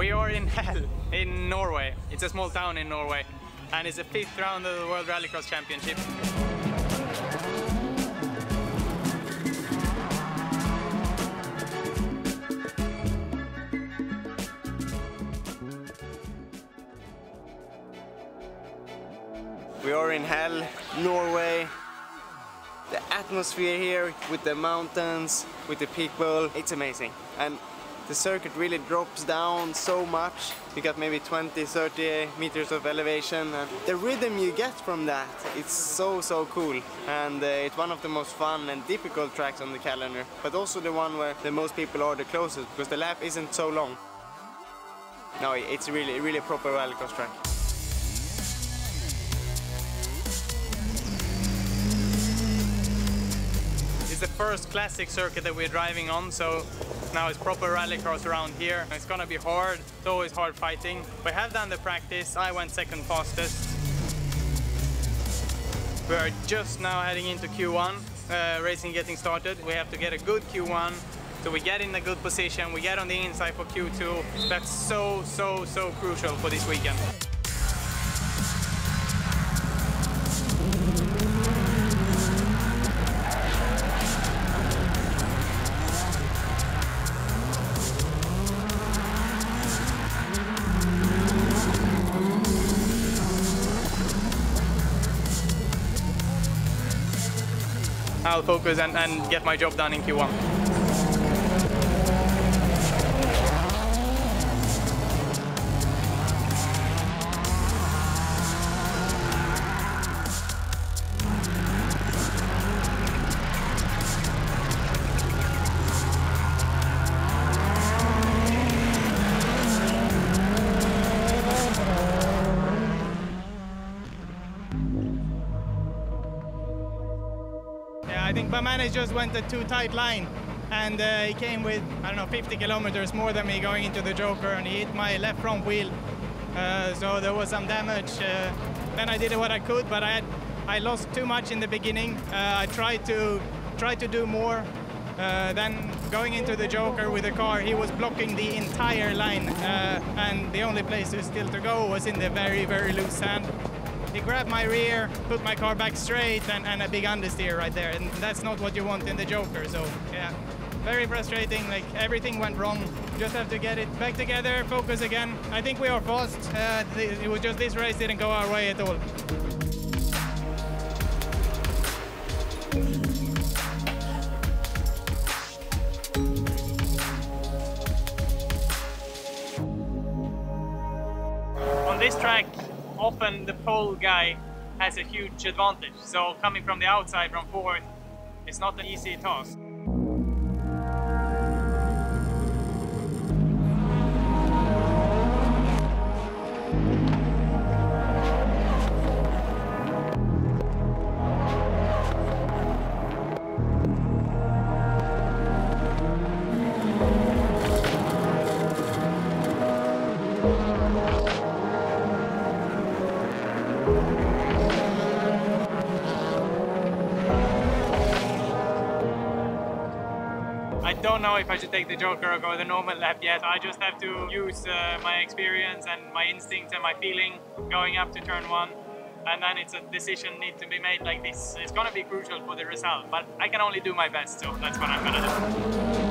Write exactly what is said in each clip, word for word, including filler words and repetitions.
We are in Hell in Norway. It's a small town in Norway, and it's the fifth round of the World Rallycross Championship. We are in Hell, Norway. The atmosphere here with the mountains, with the people, it's amazing. And the circuit really drops down so much. You got maybe twenty, thirty meters of elevation. And the rhythm you get from that, it's so, so cool. And uh, it's one of the most fun and difficult tracks on the calendar, but also the one where the most people are the closest because the lap isn't so long. No, it's really, really a proper rallycross track. It's the first classic circuit that we're driving on, so now it's proper rallycross around here. It's gonna be hard, it's always hard fighting. We have done the practice, I went second fastest. We are just now heading into Q one, uh, racing getting started. We have to get a good Q one, so we get in a good position, we get on the inside for Q two. That's so, so, so crucial for this weekend. I'll focus and, and get my job done in Q one. I think Bamanis just went a too tight line, and uh, he came with, I don't know, fifty kilometers more than me going into the Joker, and he hit my left front wheel, uh, so there was some damage. Uh, then I did what I could, but I had, I lost too much in the beginning. Uh, I tried to tried to do more. Uh, then going into the Joker with the car, he was blocking the entire line, uh, and the only place still to go was in the very, very loose sand. He grabbed my rear, put my car back straight, and, and a big understeer right there. And that's not what you want in the Joker, so yeah. Very frustrating, like everything went wrong. Just have to get it back together, focus again. I think we are fast. Uh, it was just this race didn't go our way at all. On this track, often the pole guy has a huge advantage, so coming from the outside, from fourth, it's not an easy task. I don't know if I should take the Joker or go the normal lap yet. I just have to use uh, my experience and my instincts and my feeling going up to turn one. And then it's a decision need to be made like this. It's gonna be crucial for the result, but I can only do my best, so that's what I'm gonna do.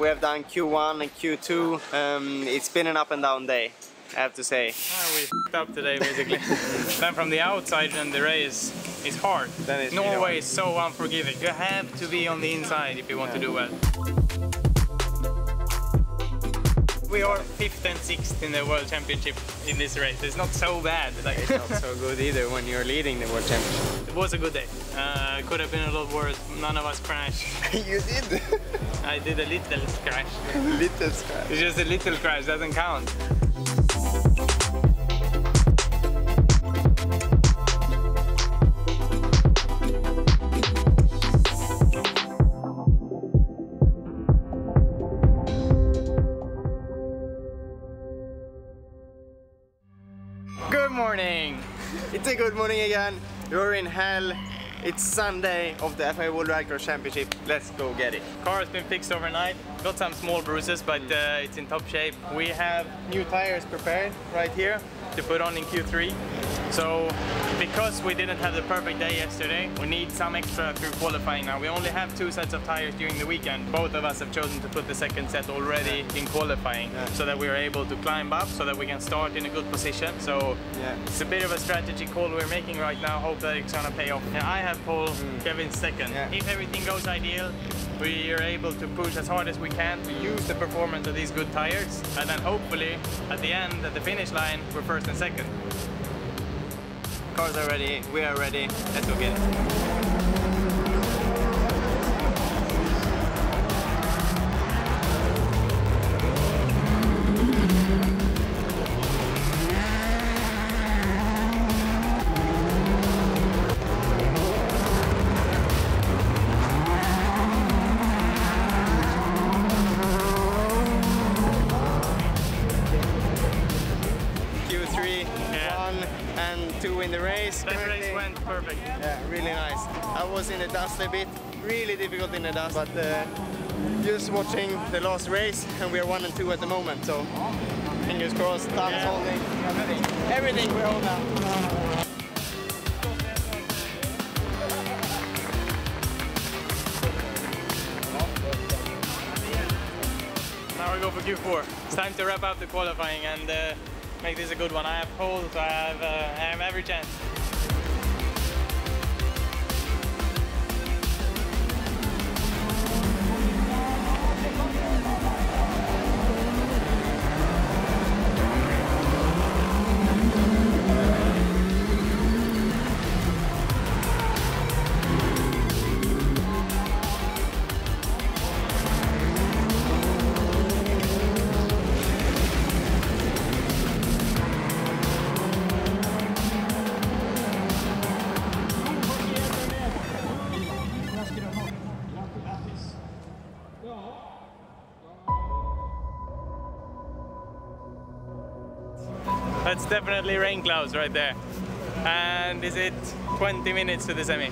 We have done Q one and Q two. Um, it's been an up and down day, I have to say. Ah, we f***ed up today, basically. Then from the outside and the race is hard. Is Norway is so unforgiving. You have to be on the inside if you want yeah. to do well. We are fifth and sixth in the World Championship in this race. It's not so bad. Like, it's not so good either when you're leading the World Championship. It was a good day. Uh, could have been a lot worse. None of us crashed. You did? I did a little crash. Little crash. It's just a little crash, doesn't count. Good morning! It's a good morning again. We're in Hell. It's Sunday of the F I A World Rallycross Championship. Let's go get it. Car has been fixed overnight. Got some small bruises, but uh, it's in top shape. We have new tires prepared right here to put on in Q three. So because we didn't have the perfect day yesterday, we need some extra through qualifying now. We only have two sets of tires during the weekend. Both of us have chosen to put the second set already in qualifying, yeah. So that we are able to climb up, so that we can start in a good position. So yeah, it's a bit of a strategy call we're making right now. Hope that it's gonna pay off. Yeah, I have pole, mm. Kevin's second. Yeah. If everything goes ideal, we are able to push as hard as we can to use the performance of these good tires, and then hopefully at the end, at the finish line, we're first and second. Cars are ready, we are ready, let's go get it. Two in the race. That currently. Race went perfect. Yeah, really nice. I was in the dust a bit, really difficult in the dust, but uh, just watching the last race, and we are one and two at the moment. So fingers crossed, thumbs yeah. holding, everything, everything we hold out. Now we go for Q four. It's time to wrap up the qualifying and. Uh, Make this a good one. I have pole, so I have, uh, I have every chance. That's definitely rain clouds right there. And is it twenty minutes to the semi?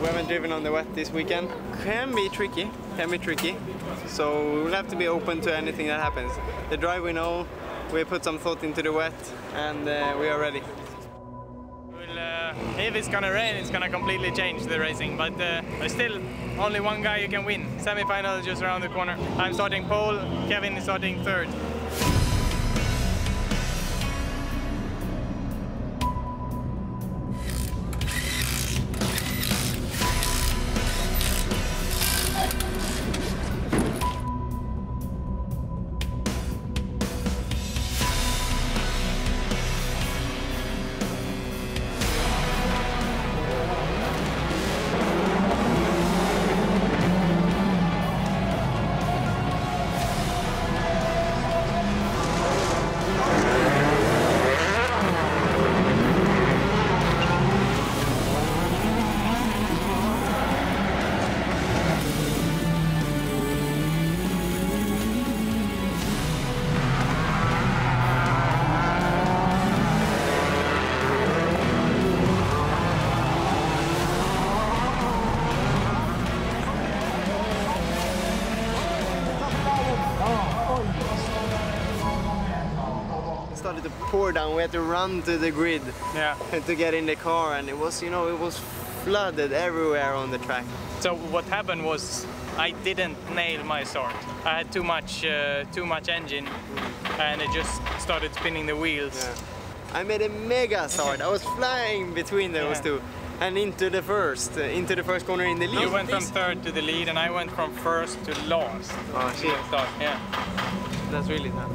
We haven't driven on the wet this weekend. Can be tricky, can be tricky. So we'll have to be open to anything that happens. The drive we know, we put some thought into the wet, and uh, we are ready. Well, uh, if it's gonna rain, it's gonna completely change the racing. But uh, there's still only one guy who can win. Semi-final is just around the corner. I'm starting pole, Kevin is starting third. Started to pour down. We had to run to the grid, yeah, to get in the car, and it was, you know, it was flooded everywhere on the track. So what happened was I didn't nail my start. I had too much, uh, too much engine, and it just started spinning the wheels. Yeah. I made a mega start. I was flying between those yeah. two, and into the first, uh, into the first corner in the lead. You went from third to the lead, and I went from first to last. Oh shit! Yeah, that's really tough.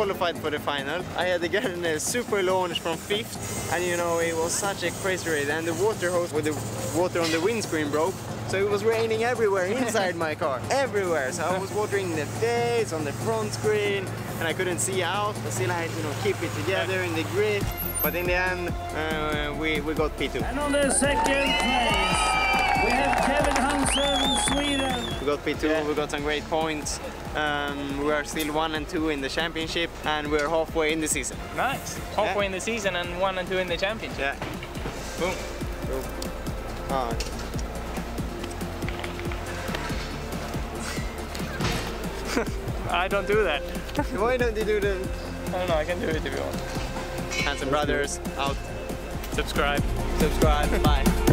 qualified for the final. I had again a super launch from fifth, and you know, it was such a crazy race, and the water hose with the water on the windscreen broke. So it was raining everywhere inside my car, everywhere. So I was watering the face on the front screen, and I couldn't see out. I still had to, you know, keep it together in the grip. But in the end, uh, we, we got P two. And on the second place, we have Kevin Hansen, Sweden. We got P two, yeah. We got some great points. Um, we are still one and two in the championship, and we're halfway in the season. Nice, halfway yeah. in the season and one and two in the championship. Yeah. Boom. Boom. Oh. I don't do that. Why don't you do that? I don't know, I can do it if you want. Handsome Brothers, out. Subscribe. Subscribe, bye.